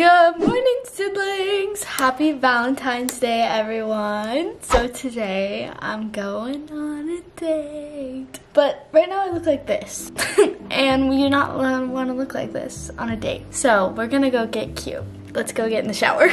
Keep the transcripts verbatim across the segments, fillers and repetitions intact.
Good morning, siblings! Happy Valentine's Day, everyone! So today, I'm going on a date. But right now I look like this. And we do not want to look like this on a date. So we're gonna go get cute. Let's go get in the shower.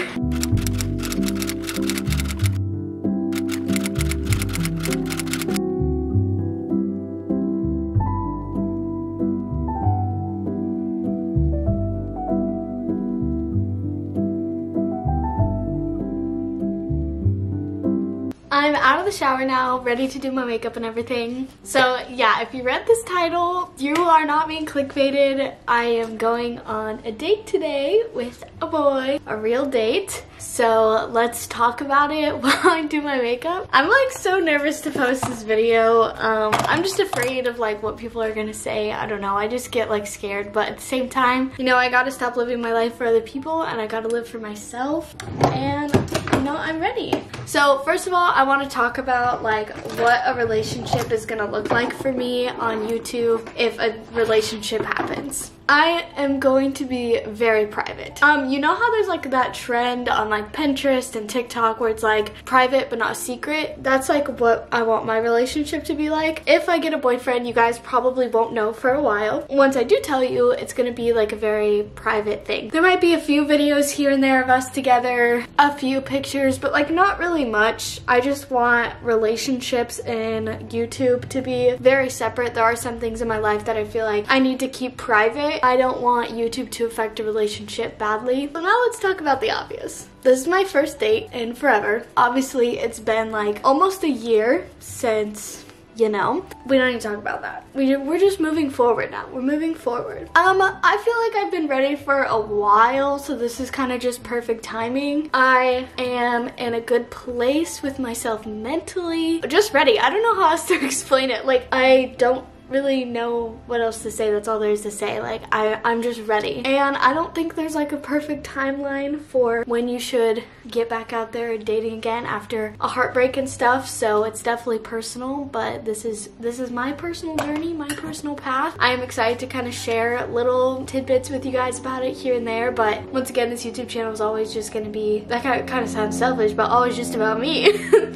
I'm out of the shower now, ready to do my makeup and everything. So yeah, if you read this title, you are not being clickbaited. I am going on a date today with a boy, a real date. So let's talk about it while I do my makeup. I'm like so nervous to post this video. Um, I'm just afraid of like what people are gonna say. I don't know, I just get like scared. But at the same time, you know, I gotta stop living my life for other people and I gotta live for myself. And you know, I'm ready. So first of all, I want to talk about like what a relationship is going to look like for me on YouTube if a relationship happens. I am going to be very private. Um, you know how there's like that trend on like Pinterest and TikTok where it's like private but not secret? That's like what I want my relationship to be like. If I get a boyfriend, you guys probably won't know for a while. Once I do tell you, it's gonna be like a very private thing. There might be a few videos here and there of us together, a few pictures, but like not really much. I just want relationships in YouTube to be very separate. There are some things in my life that I feel like I need to keep private. I don't want YouTube to affect a relationship badly. So now let's talk about the obvious. This is my first date in forever. Obviously, it's been like almost a year since, you know. We don't even talk about that. We, we're just moving forward now. We're moving forward. Um, I feel like I've been ready for a while, so this is kind of just perfect timing. I am in a good place with myself mentally. Just ready. I don't know how else to explain it. Like, I don't really know what else to say. That's all there is to say. Like I, I'm just ready, and I don't think there's like a perfect timeline for when you should get back out there dating again after a heartbreak and stuff. So it's definitely personal, but this is this is my personal journey, my personal path. I am excited to kind of share little tidbits with you guys about it here and there. But once again, this YouTube channel is always just going to be that kind of, kind of sounds selfish, but always just about me.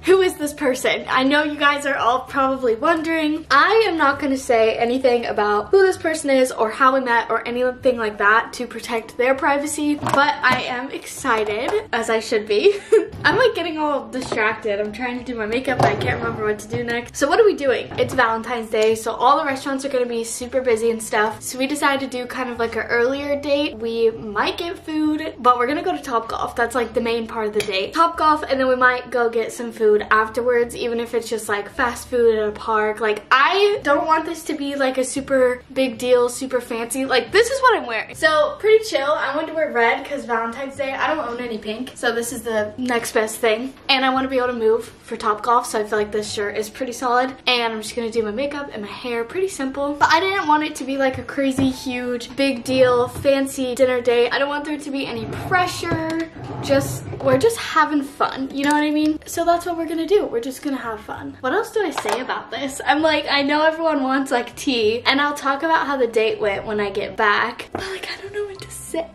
Who is this person? I know you guys are all probably wondering. I am not going to say anything about who this person is or how we met or anything like that to protect their privacy, but I am excited, as I should be. I'm like getting all distracted. I'm trying to do my makeup, but I can't remember what to do next. So what are we doing? It's Valentine's Day, so all the restaurants are gonna be super busy and stuff. So we decided to do kind of like an earlier date. We might get food, but we're gonna go to Topgolf. That's like the main part of the date. Topgolf, and then we might go get some food afterwards, even if it's just like fast food at a park. Like, I don't want the to be like a super big deal, super fancy. Like, this is what I'm wearing. So pretty chill. I wanted to wear red because Valentine's Day. I don't own any pink, so this is the next best thing. And I want to be able to move for Topgolf, so I feel like this shirt is pretty solid. And I'm just gonna do my makeup and my hair, pretty simple. But I didn't want it to be like a crazy, huge, big deal, fancy dinner date. I don't want there to be any pressure. Just, we're just having fun. You know what I mean? So that's what we're gonna do. We're just gonna have fun. What else do I say about this? I'm like, I know everyone wants like tea, and I'll talk about how the date went when I get back, but like I don't know what to say.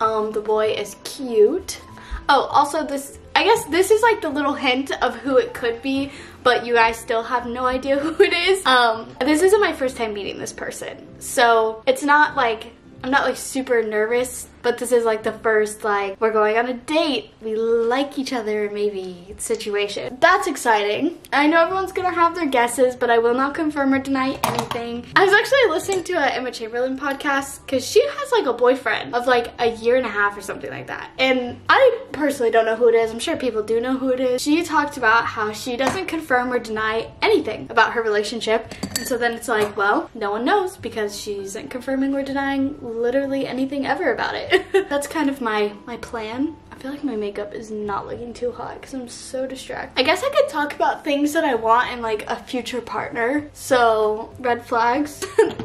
Um the boy is cute. Oh, also this, I guess this is like the little hint of who it could be, but you guys still have no idea who it is. Um this isn't my first time meeting this person, so it's not like I'm not like super nervous, but this is like the first like we're going on a date, we like each other maybe situation. That's exciting. I know everyone's gonna have their guesses, but I will not confirm or deny anything. I was actually listening to an Emma Chamberlain podcast because she has like a boyfriend of like a year and a half or something like that, and I personally don't know who it is. I'm sure people do know who it is. She talked about how she doesn't confirm or deny anything about her relationship, and so then it's like, well, no one knows because she isn't confirming or denying literally anything ever about it. That's kind of my, my plan. I feel like my makeup is not looking too hot because I'm so distracted. I guess I could talk about things that I want in like a future partner. So red flags,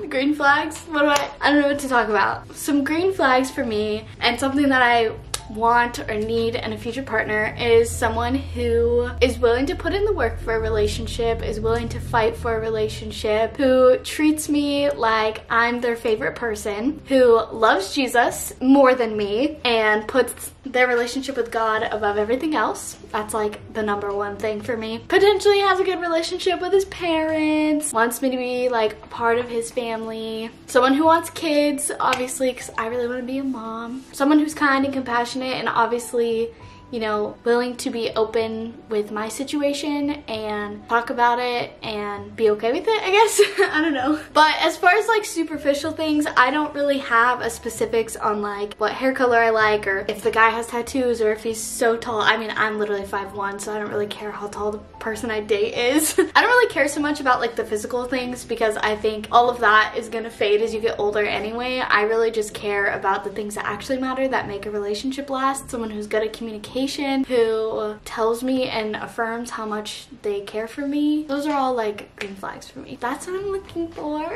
green flags, what do I, I don't know what to talk about. Some green flags for me, and something that I want or need in a future partner is someone who is willing to put in the work for a relationship, is willing to fight for a relationship, who treats me like I'm their favorite person, who loves Jesus more than me and puts their relationship with God above everything else. That's like the number one thing for me. Potentially has a good relationship with his parents, wants me to be like a part of his family. Someone who wants kids, obviously, because I really want to be a mom. Someone who's kind and compassionate and obviously, you know, willing to be open with my situation and talk about it and be okay with it, I guess. I don't know. But as far as like superficial things, I don't really have a specifics on like what hair color I like or if the guy has tattoos or if he's so tall. I mean, I'm literally five one, so I don't really care how tall the person I date is. I don't really care so much about like the physical things because I think all of that is gonna fade as you get older anyway. I really just care about the things that actually matter, that make a relationship last. Someone who's good at communication, who tells me and affirms how much they care for me. Those are all like green flags for me. That's what I'm looking for.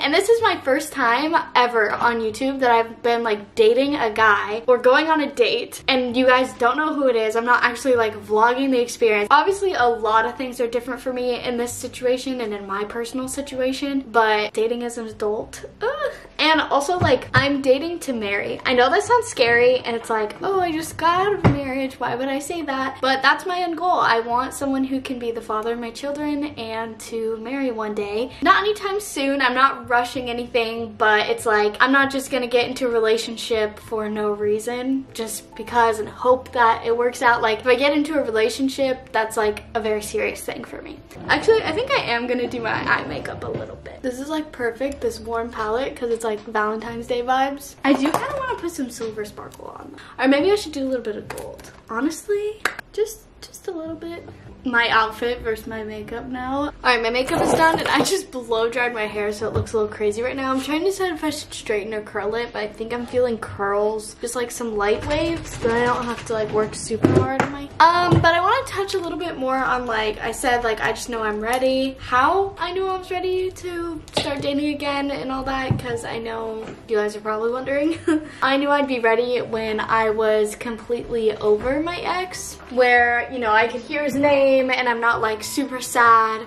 And this is my first time ever on YouTube that I've been like dating a guy or going on a date and you guys don't know who it is. I'm not actually like vlogging the experience. Obviously a lot of things are different for me in this situation and in my personal situation, but dating as an adult, ugh. And also like I'm dating to marry. I know that sounds scary and it's like, oh, I just got out of marriage, why would I say that? But that's my end goal. I want someone who can be the father of my children and to marry one day. Not anytime soon. I'm not rushing anything, but it's like I'm not just gonna get into a relationship for no reason just because and hope that it works out. Like if I get into a relationship, that's like a very serious thing for me. Actually, I think I am gonna do my eye makeup a little bit. This is like perfect, this warm palette, because it's like Valentine's Day vibes. I do kind of want to put some silver sparkle on, or maybe I should do a little bit of gold. Honestly, just just a little bit. My outfit versus my makeup now. All right, my makeup is done and I just blow dried my hair so it looks a little crazy right now. I'm trying to decide if I should straighten or curl it, but I think I'm feeling curls, just like some light waves, so I don't have to like work super hard on my um but I want to touch a little bit more on, like I said, like I just know I'm ready, how I knew I was ready to start dating again and all that, because I know you guys are probably wondering. I knew I'd be ready when I was completely over my ex, where, you know, I could hear his name and I'm not like super sad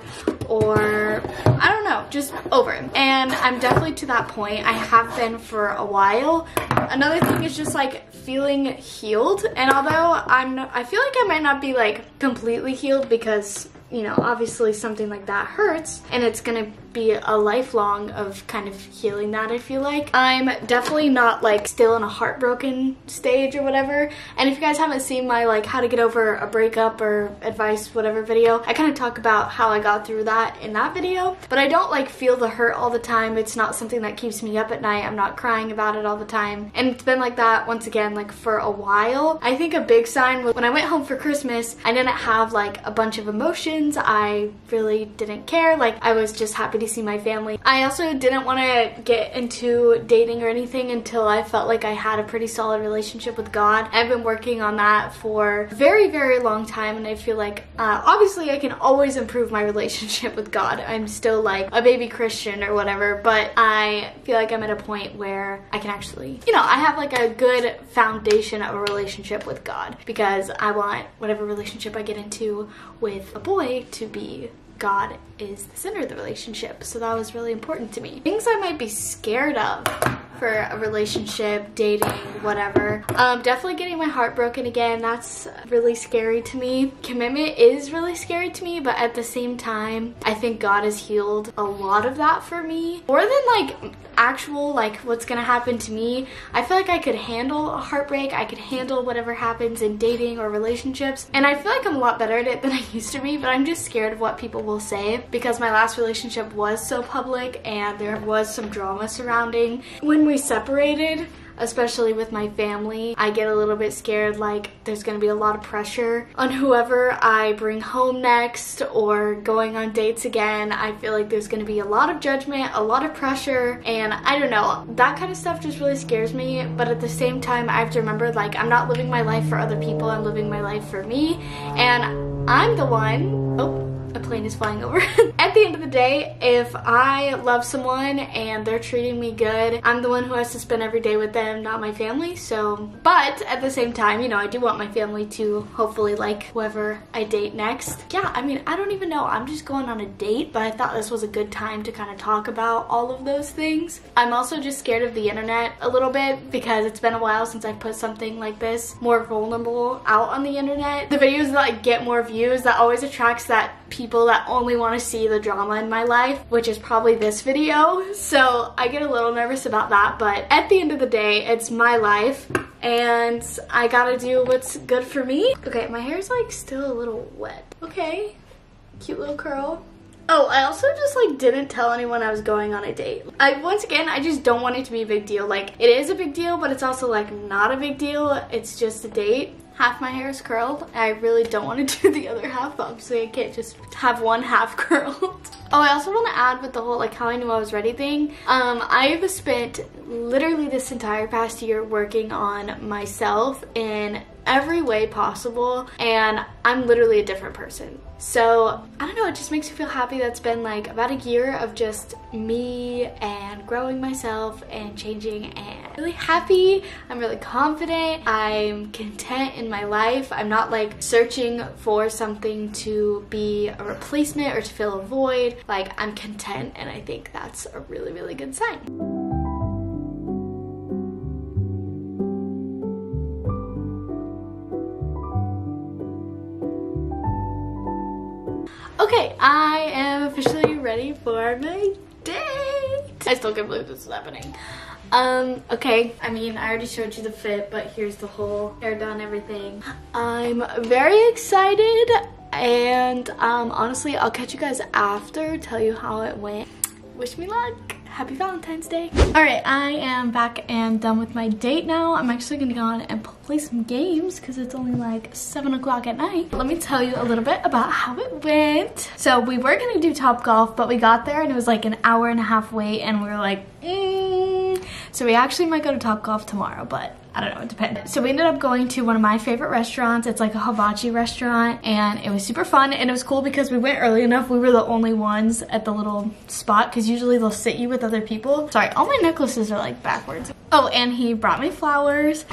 or I don't know, just over him. And I'm definitely to that point. I have been for a while. Another thing is just like feeling healed. And although I'm not, I feel like I might not be like completely healed because, you know, obviously something like that hurts and it's gonna be a lifelong of kind of healing that, I feel like. I'm definitely not like still in a heartbroken stage or whatever. And if you guys haven't seen my like how to get over a breakup or advice, whatever video, I kind of talk about how I got through that in that video. But I don't like feel the hurt all the time. It's not something that keeps me up at night. I'm not crying about it all the time. And it's been like that once again, like for a while. I think a big sign was when I went home for Christmas, I didn't have like a bunch of emotions. I really didn't care. Like I was just happy to see my family. I also didn't want to get into dating or anything until I felt like I had a pretty solid relationship with God. I've been working on that for a very, very long time, and I feel like uh, obviously I can always improve my relationship with God. I'm still like a baby Christian or whatever, but I feel like I'm at a point where I can actually, you know, I have like a good foundation of a relationship with God, because I want whatever relationship I get into with a boy to be God is the center of the relationship. So that was really important to me. Things I might be scared of for a relationship, dating, whatever. Um, definitely getting my heart broken again. That's really scary to me. Commitment is really scary to me, but at the same time, I think God has healed a lot of that for me. More than like actual, like what's gonna happen to me, I feel like I could handle a heartbreak. I could handle whatever happens in dating or relationships. And I feel like I'm a lot better at it than I used to be, but I'm just scared of what people will say, because my last relationship was so public and there was some drama surrounding when we We separated, especially with my family. I get a little bit scared, like there's gonna be a lot of pressure on whoever I bring home next or going on dates again. I feel like there's gonna be a lot of judgment, a lot of pressure, and I don't know, that kind of stuff just really scares me. But at the same time, I have to remember, like, I'm not living my life for other people, I'm living my life for me, and I'm the one, oh, a plane is flying over. At the end of the day, if I love someone and they're treating me good, I'm the one who has to spend every day with them, not my family. So, but at the same time, you know, I do want my family to hopefully like whoever I date next. Yeah, I mean, I don't even know. I'm just going on a date, but I thought this was a good time to kind of talk about all of those things. I'm also just scared of the internet a little bit because it's been a while since I've put something like this more vulnerable out on the internet. The videos that like get more views, that always attracts that people that only want to see the drama in my life, which is probably this video. So I get a little nervous about that, but at the end of the day, it's my life and I gotta do what's good for me. Okay, my hair's like still a little wet. Okay, cute little curl. Oh, I also just like didn't tell anyone I was going on a date. I once again, I just don't want it to be a big deal. Like it is a big deal, but it's also like not a big deal. It's just a date. Half my hair is curled. I really don't want to do the other half, but obviously I can't just have one half curled. Oh, I also want to add with the whole like how I knew I was ready thing. Um, I've spent literally this entire past year working on myself in every way possible, and I'm literally a different person. So I don't know, it just makes me feel happy that's been like about a year of just me and growing myself and changing, and I'm really happy, I'm really confident, I'm content in my life. I'm not like searching for something to be a replacement or to fill a void. Like I'm content, and I think that's a really, really good sign. Okay, I am officially ready for my date. I still can't believe this is happening. Um, okay, I mean, I already showed you the fit, but here's the whole hair done, everything. I'm very excited, and um, honestly, I'll catch you guys after, tell you how it went. Wish me luck. Happy Valentine's Day. All right, I am back and done with my date now. I'm actually gonna go on and play some games because it's only like seven o'clock at night. Let me tell you a little bit about how it went. So we were gonna do Topgolf, but we got there and it was like an hour and a half wait, and we were like, mm. So we actually might go to Topgolf tomorrow, but I don't know, it depends. So we ended up going to one of my favorite restaurants. It's like a hibachi restaurant, and it was super fun, and it was cool because we went early enough. We were the only ones at the little spot because usually they'll sit you with other people. Sorry, all my necklaces are like backwards. Oh, and he brought me flowers.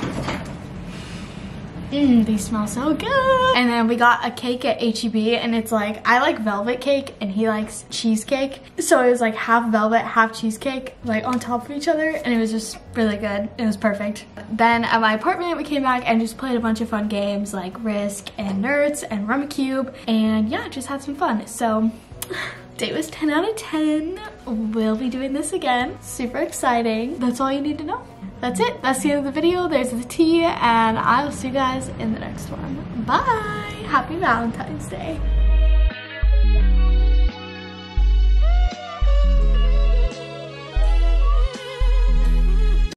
Mmm, they smell so good. And then we got a cake at H E B, and it's like, I like velvet cake and he likes cheesecake. So it was like half velvet, half cheesecake, like on top of each other. And it was just really good. It was perfect. Then at my apartment, we came back and just played a bunch of fun games like Risk and Nerds and Rummikub. And yeah, just had some fun. So date was ten out of ten. We'll be doing this again. Super exciting. That's all you need to know. That's it. That's the end of the video. There's the tea, and I'll see you guys in the next one. Bye. Happy Valentine's Day.